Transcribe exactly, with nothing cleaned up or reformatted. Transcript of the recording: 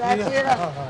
That's it.